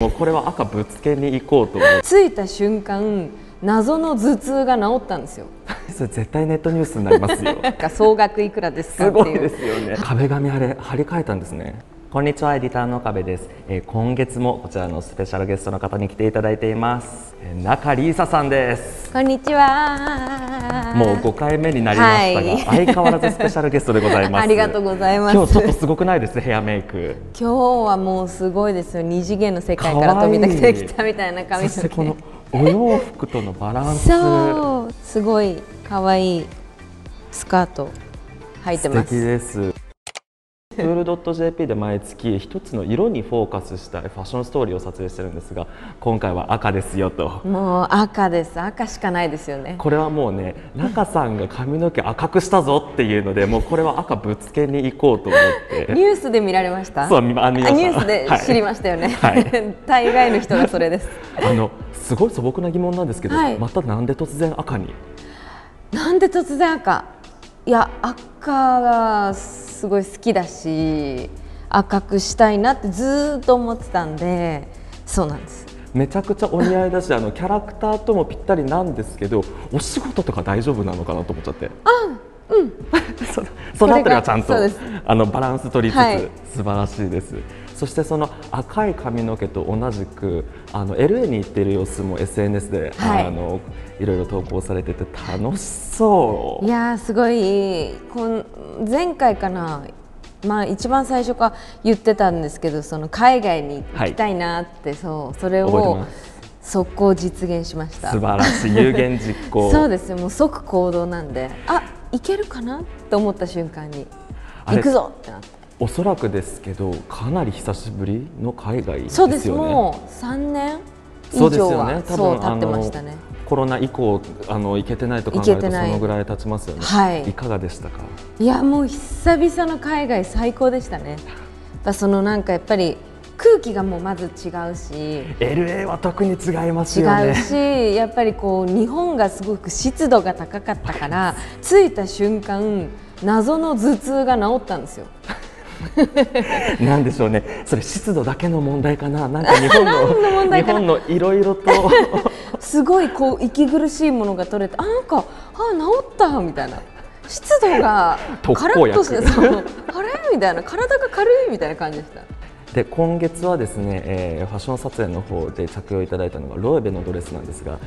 もうこれは赤ぶつけに行こうと思う。着いた瞬間、謎の頭痛が治ったんですよ。それ絶対ネットニュースになりますよ。総額いくらですかっていう。すごいですよね。壁紙あれ貼り替えたんですね。こんにちは、エディターの岡部です。今月もこちらのスペシャルゲストの方に来ていただいています。中里依紗さんです。こんにちは。もう5回目になりましたが、はい、相変わらずスペシャルゲストでございます。ありがとうございます。今日ちょっとすごくないですね、ヘアメイク。今日はもうすごいですよ。二次元の世界から飛び出てきたみたいな髪の毛。そしてこのお洋服とのバランス。そう、すごい可愛いスカート履いてます。素敵です。cool.jp で毎月一つの色にフォーカスしたファッションストーリーを撮影してるんですが、今回は赤ですよと。もう赤です、赤しかないですよね。これはもうね、中さんが髪の毛赤くしたぞっていうので、もうこれは赤ぶつけに行こうと思ってニュースで見られました。そう、見ました。ニュースで知りましたよね、はい、大概の人がそれです。すごい素朴な疑問なんですけど、はい、またなんで突然赤に？なんで突然赤？いや、赤がすごい好きだし、赤くしたいなってずっと思ってたんで、そうなんです。めちゃくちゃお似合いだし、キャラクターともぴったりなんですけど、お仕事とか大丈夫なのかなと思っちゃって。あ、うん。そのあたりはちゃんとバランス取りつつ、はい、素晴らしいです。そしてその赤い髪の毛と同じくLA に行っている様子も SNS で、はい、いろいろ投稿されてて楽しそう。いやー、すごい前回かな、まあ、一番最初か言ってたんですけど、その海外に行きたいなって、はい、それを速攻実現しました。素晴らしい、有言実行。そうですよ、もう即行動なんで、あ、行けるかなと思った瞬間に行くぞってなって。おそらくですけど、かなり久しぶりの海外ですよね。そうです、もう3年以上はそう経ってましたね。コロナ以降行けてないと考えるとそのぐらい経ちますよね。はい、いかがでしたか？いや、もう久々の海外最高でしたね。なんかやっぱり空気がもうまず違うし、 LA は特に違いますよね。違うし、やっぱり日本がすごく湿度が高かったから着いた瞬間、謎の頭痛が治ったんですよ。なんでしょうね、それ湿度だけの問題かな、なんか日本のいろいろとすごい息苦しいものが取れて、なんか治ったみたいな、湿度がカラッとしてあれみたいな、体が軽いみたいな感じでした。で、今月はですね、ファッション撮影の方で着用いただいたのがロエベのドレスなんですが、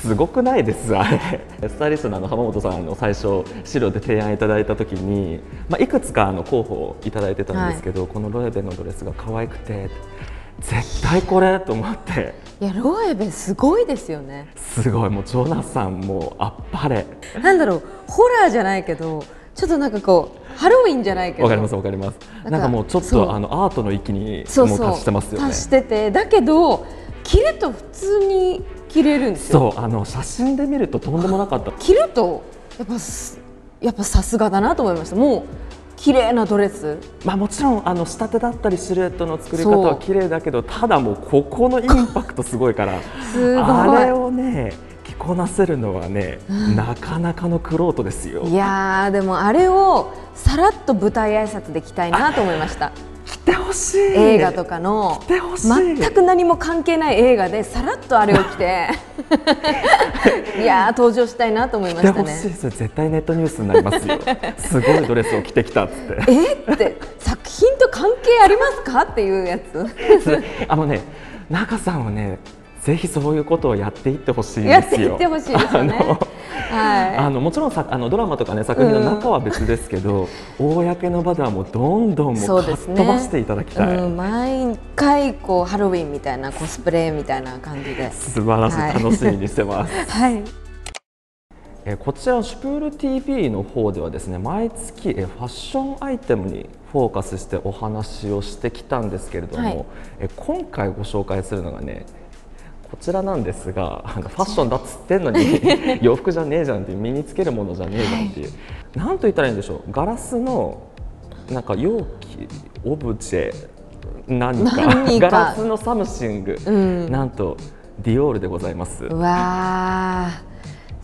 すごくないですあれ。スタイリストの浜本さんの最初資料で提案いただいた時に、まあ、いくつか候補をいただいてたんですけど、はい、このロエベのドレスが可愛くて絶対これと思って。いや、ロエベすごいですよね。すごい、もうジョナサンもあっぱれ。なんだろう、ホラーじゃないけどちょっとなんかハロウィンじゃないけど。わかります、わかります。なんかもうちょっとアートの域にもう達してますよね。達してて、だけど着ると普通に着れるんですよ。そう、写真で見るととんでもなかった。着るとやっぱさすがだなと思いました。もう綺麗なドレス、まあ、もちろん仕立てだったりシルエットの作り方は綺麗だけど、ただもうここのインパクトすごいからすごい、あれをね着こなせるのはね、なかなかの苦労ですよ。いやー、でもあれをさらっと舞台挨拶で着たいなと思いました。着てほしい。映画とかの全く何も関係ない映画でさらっとあれを着ていやー、登場したいなと思いましたね。着てほしい。それ絶対ネットニュースになりますよ。すごいドレスを着てきたっつってって作品と関係ありますかっていうやつ。ね、中さんはね、ぜひそういうことをやっていってほしいんですよ。もちろんドラマとか、ね、作品の中は別ですけど、公の場ではもうどんどんもうかっ飛ばしていただきたい。毎回ハロウィンみたいなコスプレみたいな感じで素晴らしい、はい、楽しみにしてます。はい、こちらのシュプール TV の方ではですね、毎月ファッションアイテムにフォーカスしてお話をしてきたんですけれども、はい、今回ご紹介するのがね、こちらなんですが、ファッションだっつってんのに洋服じゃねえじゃんっていう、身につけるものじゃねえじゃんっていう、はい、なんと言ったらいいんでしょう、ガラスのなんか容器、オブジェ、何かガラスのサムシング、うん、なんとディオールでございます。わ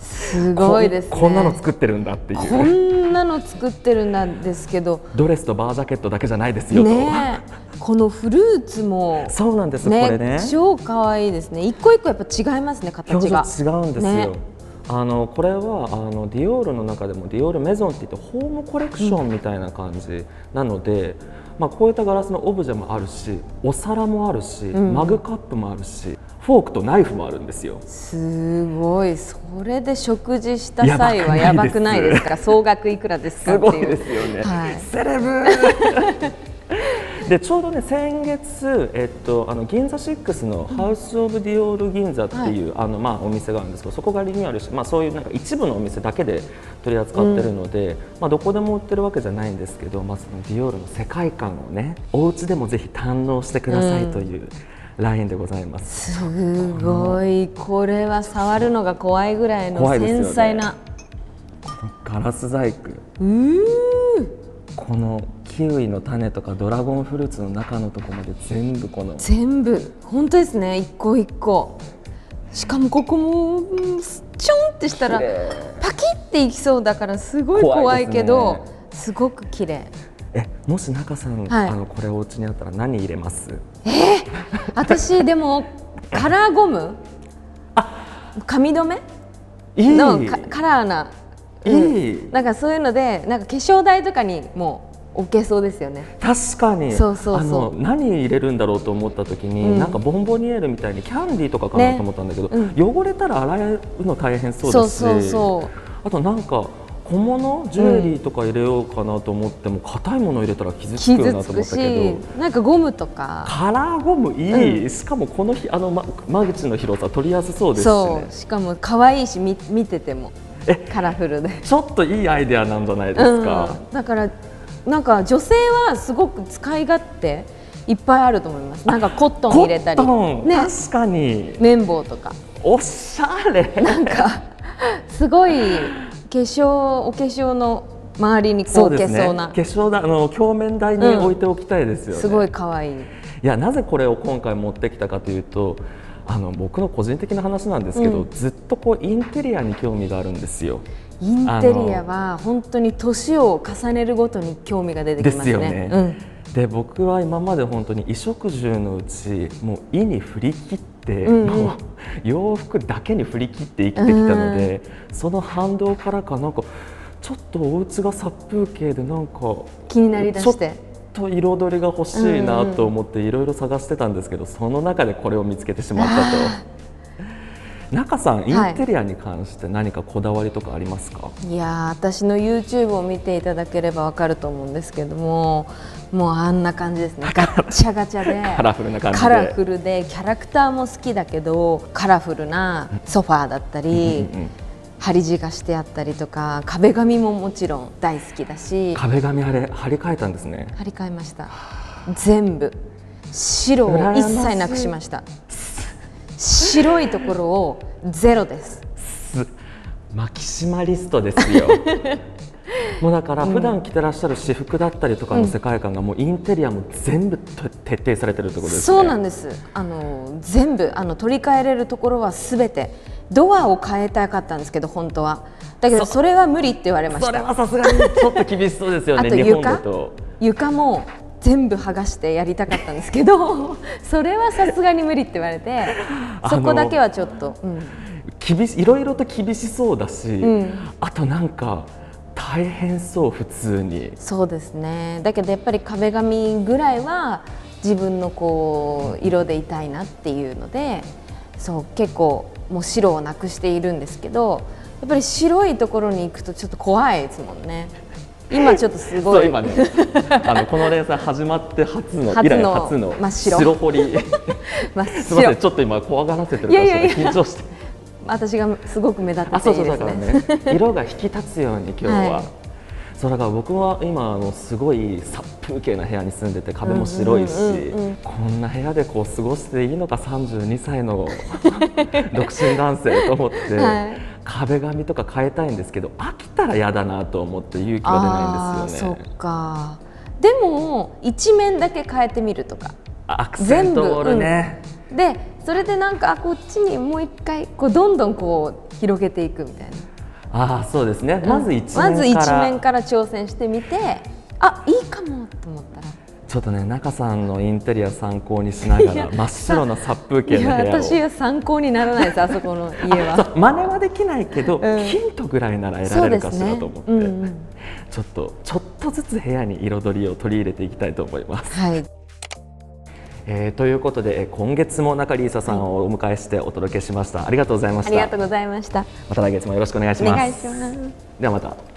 ー、すごいですね。こんなの作ってるんだっていう、こんなの作ってるんですけど、ドレスとバージャケットだけじゃないですよと。このフルーツもそうなんです、ね、これね超可愛いですね。一個一個やっぱ違いますね、形が違うんですよ、ね、これはディオールの中でもディオールメゾンっていってホームコレクションみたいな感じなので、まあ、こういったガラスのオブジェもあるし、お皿もあるし、マグカップもあるし、フォークとナイフもあるんですよ。すごい、それで食事した際はやばくないですか？総額いくらですかっていう。すごいですよね、はい、セレブでちょうどね、先月、銀座6のハウス・オブ・ディオール銀座っていう、お店があるんですけど、そこがリニューアルして、そういうなんか一部のお店だけで取り扱ってるので、どこでも売ってるわけじゃないんですけど、そのディオールの世界観をね、お家でもぜひ堪能してくださいというラインでございます。すごい、これは触るのが怖いぐらいの繊細な。このガラス細工。このキウイの種とかドラゴンフルーツの中のところまで全部この全部本当ですね、一個一個。しかもここもちょんってしたらパキっていきそうだからすごい怖いけど すごく綺麗。もし中さん、これお家にあったら何入れます？私でもカラーゴム髪留めのカラーな、なんかそういうのでなんか化粧台とかにもう置けそうですよね。確かに何入れるんだろうと思った時に、なんかボンボニエールみたいにキャンディーとかかなと思ったんだけど、汚れたら洗うの大変そうだし、あとなんか小物ジュエリーとか入れようかなと思っても硬いもの入れたら傷つくよなと思ったけど、なんかゴムとかカラーゴムいい、しかもこの日間口の広さ取りやすそうですしね。しかも可愛いし見ててもカラフルでちょっといいアイデアなんじゃないですか。だからなんか女性はすごく使い勝手いっぱいあると思います。なんかコットン入れたり、ね、確かに綿棒とか。おしゃれ。なんかすごいお化粧の周りにこう置けそうな。そうですね、化粧台鏡面台に置いておきたいですよね。すごい可愛い。いや、なぜこれを今回持ってきたかというと、僕の個人的な話なんですけど、ずっとこうインテリアに興味があるんですよ。インテリアは本当に年を重ねるごとに興味が出てきますね。ですよね。で、僕は今まで本当に衣食住のうちもう意に振り切って、もう洋服だけに振り切って生きてきたので、その反動からかなんかちょっとお家が殺風景でなんか気になりだして。と彩りが欲しいなと思っていろいろ探してたんですけど、その中でこれを見つけてしまったと。中さん、インテリアに関して何かこだわりとかありますか？いや、私の YouTube を見ていただければわかると思うんですけども、もうあんな感じですね。ガッチャガチャでカラフルな感じで、カラフルでキャラクターも好きだけどカラフルなソファーだったり。貼り地がしてあったりとか、壁紙ももちろん大好きだし。壁紙あれ貼り替えたんですね。貼り替えました。全部白を一切なくしました。白いところをゼロです。マキシマリストですよ。もうだから普段着てらっしゃる私服だったりとかの世界観がもうインテリアも全部徹底されてるってことですね。そうなんです。全部取り替えれるところはすべて。ドアを変えたかったんですけど本当はだけどそれは無理って言われました。それはさすがにちょっと厳しそうですよね。あと床も全部剥がしてやりたかったんですけどそれはさすがに無理って言われてそこだけはちょっと、いろいろと厳しそうだし、あとなんか大変そう。普通にそうですね。だけどやっぱり壁紙ぐらいは自分のこう色でいたいなっていうので、そう結構もう白をなくしているんですけど、やっぱり白いところに行くとちょっと怖いですもんね。今ちょっとすごい今ねこの連載始まって以来初の白彫りすみません、ちょっと今怖がらせてるから緊張して私がすごく目立ってていいですね。色が引き立つように今日は、それが僕は今すごい殺風景な部屋に住んでて壁も白いし、こんな部屋で過ごしていいのか32歳の独身男性と思って、壁紙とか変えたいんですけど飽きたら嫌だなと思って勇気が出ないんですよね。そっか。でも一面だけ変えてみるとかアクセントボールね、でそれでなんかこっちにもう一回どんどん広げていくみたいな。あ、そうですね。まず一面から挑戦してみて、あ、いいかもと思ったらちちょっとね、中さんのインテリア参考にしながら真っ白な殺風景の部屋を。いや私は参考にならないです、あそこの家は。真似はできないけど、ヒントぐらいなら得られるかしらと思って、ちょっとずつ部屋に彩りを取り入れていきたいと思います。はいということで、今月も中里依紗さんをお迎えしてお届けしました。ありがとうございました。また来月もよろしくお願いします。ではまた。